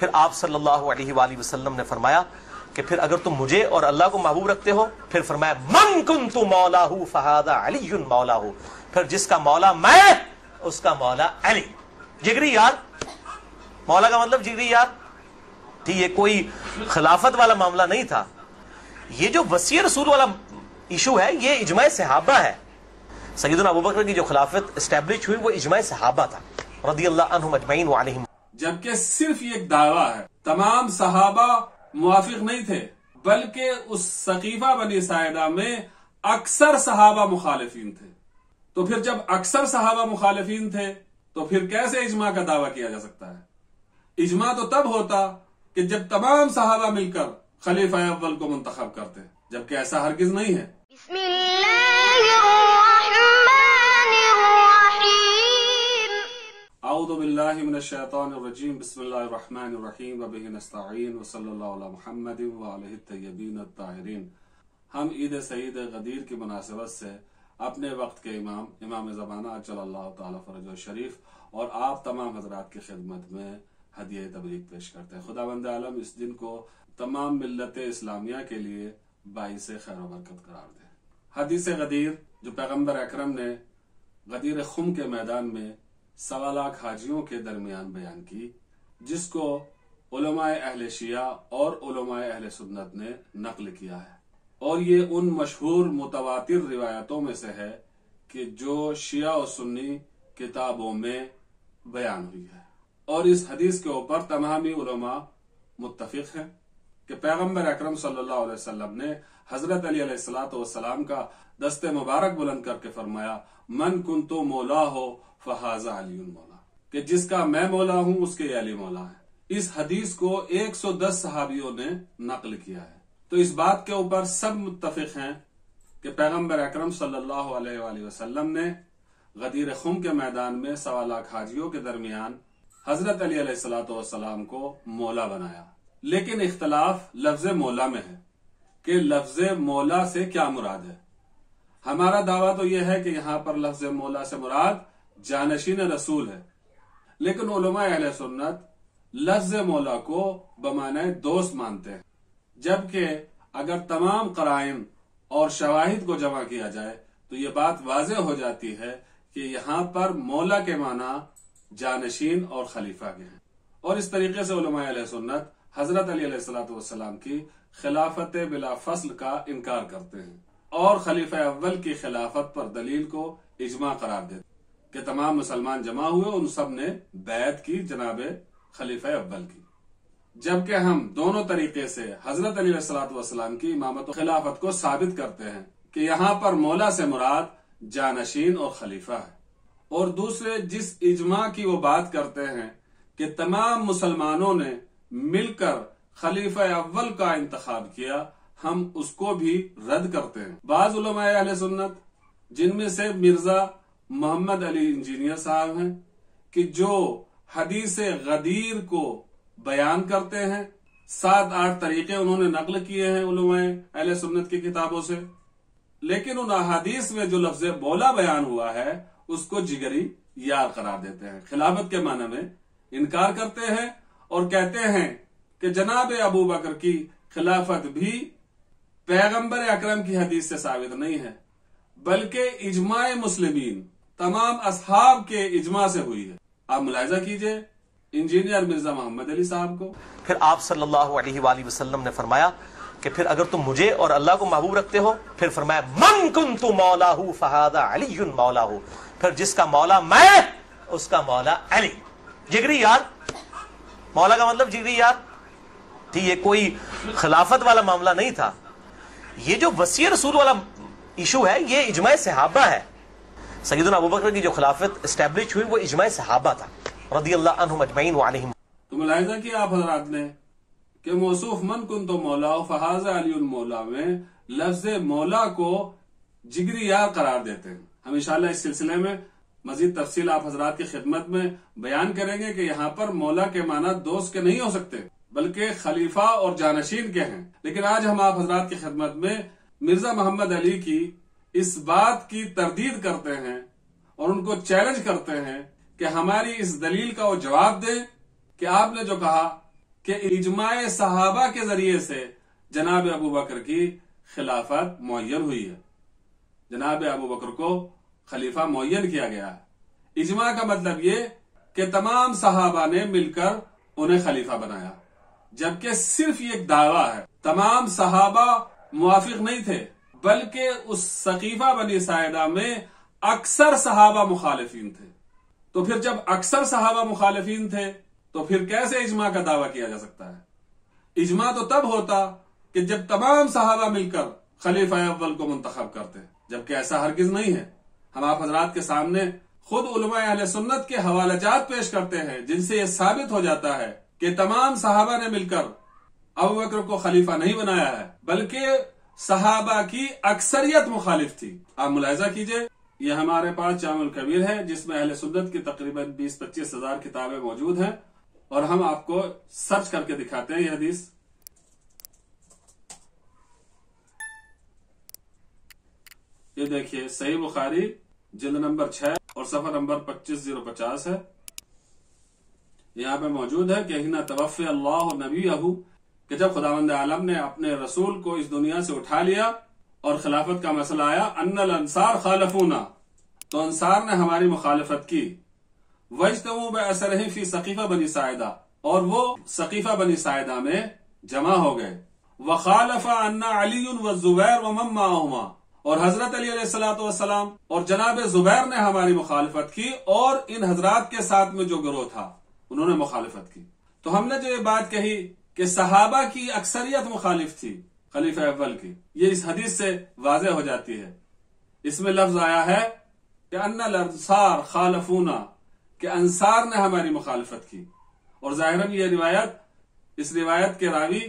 फिर आप सल्लल्लाहु अलैहि वसल्लम ने फरमाया कि फिर अगर तुम मुझे और अल्लाह को महबूब रखते हो, फिर फरमाया मन कुन्तु मौलाहू फहादा अलीयुन मौलाहू, फिर जिसका मौला मैं उसका मौला अली। जिगरी यार, मौला का मतलब जिगरी यार थी, ये कोई खिलाफत वाला मामला नहीं था। ये जो वसीय रसूल वाला इशू है ये इजमा सहाबा है। सैयदना अबू बकर की जो खिलाफत एस्टेब्लिश हुई वो इजमा सहाबा था रदियल्लाहु अन्हुम अजमईन व अलैहिम। जबकि सिर्फ एक दावा है, तमाम सहाबा मुवाफिक नहीं थे, बल्कि उस सकीफा बनी सायदा में अक्सर सहाबा मुखालिफीन थे। तो फिर जब अक्सर सहाबा मुखालिफीन थे तो फिर कैसे इजमा का दावा किया जा सकता है? इजमा तो तब होता कि जब तमाम सहाबा मिलकर खलीफा अव्वल को मुंतखब करते, जबकि ऐसा हरगिज नहीं है। औदु बिल्लाहि मिनश शैतानिर रजीम, बिस्मिल्लाहिर रहमानिर रहीम, व बिही नस्तईन, व सल्लल्लाहु अला मुहम्मदिन व आलिहि तय्यबीन अत्ताहिरीन। हम ईद सईद गदीर की मुनासिबत से अपने वक्त के इमाम ज़माना अज्जलल्लाहु तआला फरजहु शरीफ और आप तमाम हजरात की खिदमत में हदिये तबरीक पेश करते हैं। खुदावंद आलम इस दिन को तमाम मिल्लत इस्लामिया के लिए बाइस खैर व बरकत करार दे। हदीस गदीर जो पैगम्बर अकरम ने गदीर खुम के मैदान में 1.25 लाख हाजियों के दरमियान बयान की, जिसको उलमाए अहले शिया और उलमाए अहले सुन्नत ने नकल किया है, और ये उन मशहूर मुतवातिर रिवायतों में से है कि जो शिया और सुन्नी किताबों में बयान हुई है। और इस हदीस के ऊपर तमामी उलमा मुत्तफिक हैं कि पैगम्बर अकरम सल्लल्लाहु अलैहि वसल्लम ने हजरत अली अलैहिस्सलातु वस्सलाम का दस्ते मुबारक बुलंद करके फरमाया मन कुंतो मौला हो फहाजा अलीउन मौला, कि जिसका मैं मौला हूं उसके अली मौला है। इस हदीस को 110 सहाबियों ने नकल किया है। तो इस बात के ऊपर सब मुत्तफिक हैं कि पैगम्बर अकरम सल्लल्लाहु अलैहि वसल्लम ने गदीर खुम के मैदान में 1.25 लाख हाजियों के दरमियान हजरत अली अलैहिस्सलातु वस्सलाम को मौला बनाया। लेकिन इख्तलाफ लफ्ज मौला में है कि लफ्ज मौला से क्या मुराद है। हमारा दावा तो यह है कि यहाँ पर लफ्ज मौला से मुराद जानशीन रसूल है, लेकिन उलमा अहले सुन्नत लफ्ज मौला को बमाने दोस्त मानते हैं, जबकि अगर तमाम कराइन और शवाहिद को जमा किया जाए तो ये बात वाजह हो जाती है कि यहाँ पर मौला के माना जानशीन और खलीफा के हैं। और इस तरीके से उलमा अहले सुन्नत हजरत अली अलैहिस्सलातु वस्सलाम की खिलाफत बिला फस्ल का इनकार करते हैं और खलीफा अव्वल की खिलाफत पर दलील को इजमा करार देते कि तमाम मुसलमान जमा हुए, उन सब ने बैत की जनाब खलीफा अव्वल की। जबकि हम दोनों तरीके से हजरत अली अलैहिस्सलातु वस्सलाम की इमामत और खिलाफत को साबित करते हैं कि यहाँ पर मौला से मुराद जानशीन और खलीफा है। और दूसरे जिस इजमा की वो बात करते हैं कि तमाम मुसलमानों ने मिलकर खलीफा अव्वल का इंतखाब किया, हम उसको भी रद्द करते हैं। बाज़ उलमाए अहले सुन्नत जिनमें से मिर्जा मोहम्मद अली इंजीनियर साहब हैं कि जो हदीस गदीर को बयान करते हैं, 7-8 तरीके उन्होंने नकल किए हैं उलमाए अहले सुन्नत की किताबों से, लेकिन उन अहादीस में जो लफ्ज मौला बयान हुआ है उसको जिगरी यार करार देते हैं, खिलाफत के माने में इनकार करते हैं और कहते हैं कि जनाब अबू बकर की खिलाफत भी पैगम्बर अकरम की हदीस से साबित नहीं है, बल्कि इजमाए मुस्लिमीन तमाम असहाब के इजमा से हुई है। आप मुलाहिजा कीजिए इंजीनियर मिर्जा मोहम्मद अली साहब को। फिर आप सल्लल्लाहु अलैहि वसल्लम ने फरमाया कि फिर अगर तुम मुझे और अल्लाह को महबूब रखते हो, फिर फरमाया मन कुन्तु मौलाहू फहादा अलीयुन मौलाहू, फिर जिसका मौला मैं उसका मौला अली। जिगरी यार, मौला का मतलब जिगरी यार थी, ये कोई खिलाफत वाला मामला नहीं था। ये जो वसीय रसूल वाला इशू है ये इजमा सहाबा है। सैयदना अबू बकर की जो खिलाफत एस्टेब्लिश हुई वो इजमा सहाबा था रदियल्लाहु अन्हुम अजमईन व अलैहिम। तो मुलाहिजा किया आप हजरात ने कि मौसूफ मन कुंतो मौला फहाजा अलीउल मौला में लफ्ज मौला को जिगरी यार करार देते हैं। हम इंशाअल्लाह इस सिलसिले में मजीद तफसील आप हजरात की खिदमत में बयान करेंगे कि यहाँ पर मौला के माना दोस्त के नहीं हो सकते, बल्कि खलीफा और जानशीन के हैं। लेकिन आज हम आप हजरात की खिदमत में मिर्जा मोहम्मद अली की इस बात की तरदीद करते हैं और उनको चैलेंज करते हैं कि हमारी इस दलील का वो जवाब दें कि आपने जो कहा कि इजमाए सहाबा के जरिए से जनाब अबू बकर की खिलाफत मुअय्यन हुई है, जनाब अबू बकर को खलीफा मुअय्यन किया गया है। इजमा का मतलब ये कि तमाम सहाबा ने मिलकर उन्हें खलीफा बनाया, जबकि सिर्फ ये एक दावा है। तमाम सहाबा मुवाफिक नहीं थे, बल्कि उस सकीफा बनी सायदा में अक्सर सहाबा मुखालिफीन थे। तो फिर जब अक्सर सहाबा मुखालिफीन थे तो फिर कैसे इजमा का दावा किया जा सकता है? इजमा तो तब होता कि जब तमाम सहाबा मिलकर खलीफा अव्वल को मुंतखब करते, जबकि ऐसा हरगिज नहीं है। हम आप हजरात के सामने खुद उलमा अहले सुन्नत के हवालाजात पेश करते हैं जिनसे यह साबित हो जाता है कि तमाम सहाबा ने मिलकर अबू बकर को खलीफा नहीं बनाया है, बल्कि सहाबा की अक्सरियत मुखालिफ थी। आप मुलाहिजा कीजिए, यह हमारे पास जामुल कबीर है जिसमें अहले सुन्नत की तकरीबन 20-25 हजार किताबें मौजूद हैं और हम आपको सर्च करके दिखाते हैं यह हदीस। ये देखिए, सही बुखारी जिल्द नंबर 6 और सफर नंबर 25050 है। यहाँ पे मौजूद है कि हिना तवफ़ अल्लाह नबीहू, कि जब खुदावंद आलम ने अपने रसूल को इस दुनिया से उठा लिया और खिलाफत का मसला आया, अन्नल अंसार खालफूना, तो अंसार ने हमारी मुखालफत की। वजतमू बअसरही फी सकीफा बनी सायदा, और वो सकीफा बनी सायदा में जमा हो गए। व खालफा अन्ना अली व जुबैर व मम्मा, और हजरत अली अलैहिस्सलाम और जनाब जुबैर ने हमारी मुखालफत की और इन हजरात के साथ में जो गिरोह था उन्होंने मुखालफत की। तो हमने जो ये बात कही कि सहाबा की अक्सरियत मुखालिफ थी खलीफा अव्वल की, ये इस हदीस से वाज़े हो जाती है। इसमें लफ्ज आया है कि अन्नल अंसार खालफूना, कि अंसार ने हमारी मुखालफत की। और ज़ाहिरन ये रिवायत, इस रिवायत के रावी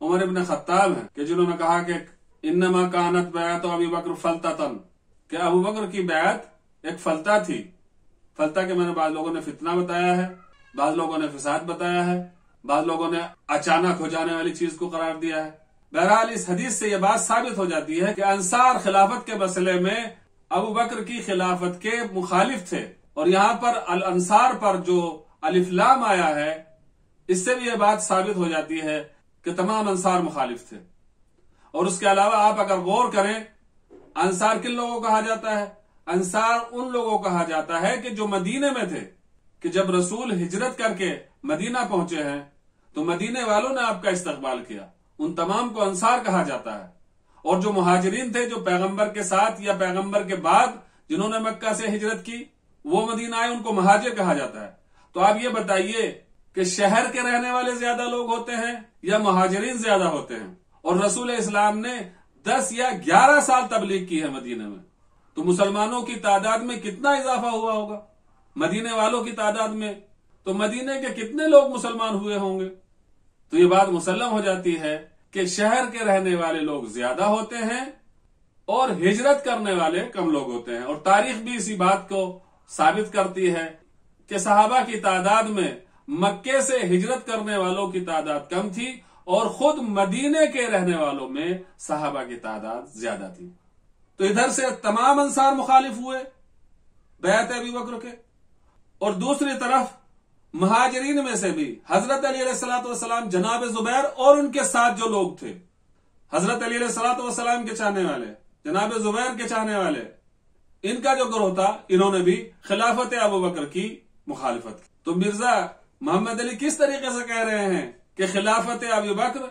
उमर इब्न खत्ताब है, कि जिन्होंने कहा कि इन्नमा कानत बैत अबी बकर फलततन, के अबू बकर की बैत एक फलता थी। फलता के मैंने बाद लोगों ने फितना बताया है, बाद लोगों ने फिसाद बताया है, बाद लोगों ने अचानक हो जाने वाली चीज को करार दिया है। बहरहाल इस हदीस से यह बात साबित हो जाती है कि अंसार खिलाफत के मसले में अबू बकर की खिलाफत के मुखालिफ थे। और यहाँ पर अल अंसार पर जो अलिफ लाम आया है, इससे भी यह बात साबित हो जाती है कि तमाम अंसार मुखालिफ थे। और उसके अलावा आप अगर गौर करें, अंसार किन लोगों को कहा जाता है? अंसार उन लोगों को कहा जाता है कि जो मदीने में थे, कि जब रसूल हिजरत करके मदीना पहुंचे हैं तो मदीने वालों ने आपका इस्तकबाल किया, उन तमाम को अंसार कहा जाता है। और जो मुहाजिरीन थे, जो पैगंबर के साथ या पैगंबर के बाद जिन्होंने मक्का से हिजरत की, वो मदीना आए, उनको महाजिर कहा जाता है। तो आप ये बताइए कि शहर के रहने वाले ज्यादा लोग होते हैं या मुहाजिरीन ज्यादा होते हैं? और रसूल इस्लाम ने 10 या 11 साल तबलीग की है मदीने में, तो मुसलमानों की तादाद में कितना इजाफा हुआ होगा मदीने वालों की तादाद में? तो मदीने के कितने लोग मुसलमान हुए होंगे? तो ये बात मुसल्लम हो जाती है कि शहर के रहने वाले लोग ज्यादा होते हैं और हिजरत करने वाले कम लोग होते हैं। और तारीख भी इसी बात को साबित करती है कि सहाबा की तादाद में मक्के से हिजरत करने वालों की तादाद कम थी और खुद मदीने के रहने वालों में सहाबा की तादाद ज्यादा थी। तो इधर से तमाम अंसार मुखालिफ हुए बैत अबी बकर के, और दूसरी तरफ महाजरीन में से भी हजरत अली अलैहिस्सलातु वस्सलाम, जनाब जुबैर और उनके साथ जो लोग थे, हजरत अली अलैहिस्सलातु वस्सलाम के चाहने वाले, जनाब जुबैर के चाहने वाले, इनका जो गिरोह था, इन्होंने भी खिलाफत अबू बकर की मुखालिफत की। तो मिर्जा मोहम्मद अली किस तरीके से कह रहे हैं कि खिलाफत अबू बकर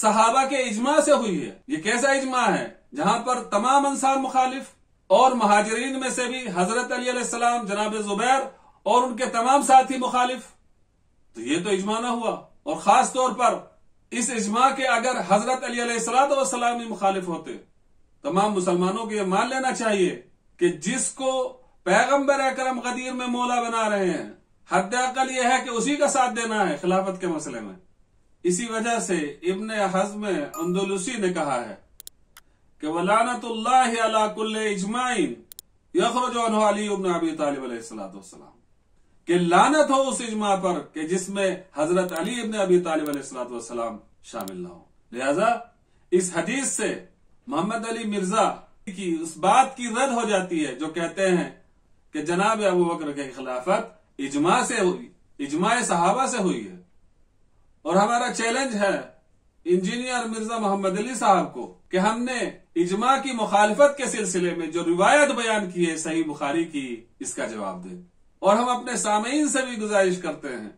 सहाबा के इजमा से हुई है? ये कैसा इजमा है जहां पर तमाम अंसार मुखालिफ और महाजरीन में से भी हजरत अली अलैहिस्सलाम, जनाब जुबैर और उनके तमाम साथी मुखालिफ? तो ये तो इजमा ना हुआ। और खास तौर पर इस इजमा के अगर हजरत अली अलैहिस्सलाम ही मुखालिफ होते, तमाम मुसलमानों को यह मान लेना चाहिए कि जिसको पैगम्बर अकरम गदीर में मौला बना रहे हैं, हद अकल यह है कि उसी का साथ देना है खिलाफत के मसले में। इसी वजह से इब्ने हज़्म अंदुलुसी ने कहा है कि वलानतुल्लाहि अला कुल्ले इज्माइन यखरुजु अन्हु अली इब्न अबी तालिब अलैहिस्सलातु वस्सलाम, कि लानत हो उस इज्मा पर कि जिसमें हजरत अली इब्न अबी तालिब अलैहिस्सलातु वस्सलाम शामिल ना हो। लिहाजा इस हदीस से मोहम्मद अली मिर्जा की उस बात की रद्द हो जाती है जो कहते हैं कि जनाब अबू बकर की खिलाफत इजमा से हुई, इजमा सहाबा से हुई है। और हमारा चैलेंज है इंजीनियर मिर्जा मोहम्मद अली साहब को कि हमने इजमा की मुखालफत के सिलसिले में जो रिवायत बयान की है सही बुखारी की, इसका जवाब दें। और हम अपने सामईन से भी गुजारिश करते हैं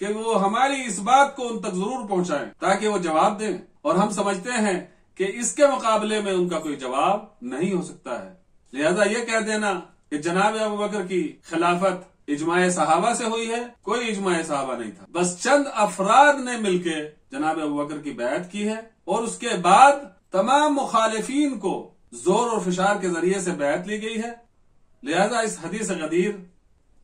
कि वो हमारी इस बात को उन तक जरूर पहुंचाएं ताकि वो जवाब दें, और हम समझते हैं कि इसके मुकाबले में उनका कोई जवाब नहीं हो सकता है। लिहाजा ये कह देना कि जनाब अबू बकर की खिलाफत इजमाए सहाबा से हुई है, कोई इजमाए सहाबा नहीं था, बस चंद अफराद ने मिलकर जनाब अबू बकर की बैत की है और उसके बाद तमाम मुखालिफीन को जोर और फिशार के जरिए से बैत ली गई है। लिहाजा इस हदीस गदीर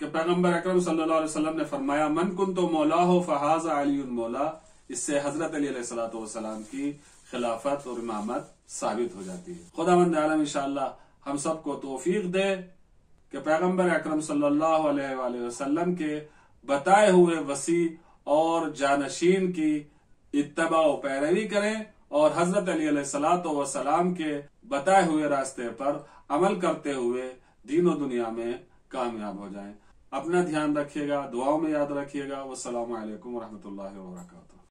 के पैगम्बर अकरम सल्लल्लाहु अलैहि वसल्लम ने फरमाया मन कुन तो मौला हो फहाजा अली मौला, इससे हजरत अली अलैहिस्सलातु वस्सलाम की खिलाफत और इमामत साबित हो जाती है। खुदावंद आलम इंशाअल्लाह हम सबको तौफीक दे कि पैगम्बर अकरम सल्लल्लाहु अलैहि वसल्लम के बताए हुए वसी और जानशीन की इत्तबा व पैरवी करें और हजरत अली अलैहिस्सलातु वस्सलाम के बताए हुए रास्ते पर अमल करते हुए दीनों दुनिया में कामयाब हो जाएं। अपना ध्यान रखिएगा, दुआओं में याद रखिएगा। वस्सलामु अलैकुम वरहमतुल्लाहि वबरकातुहू।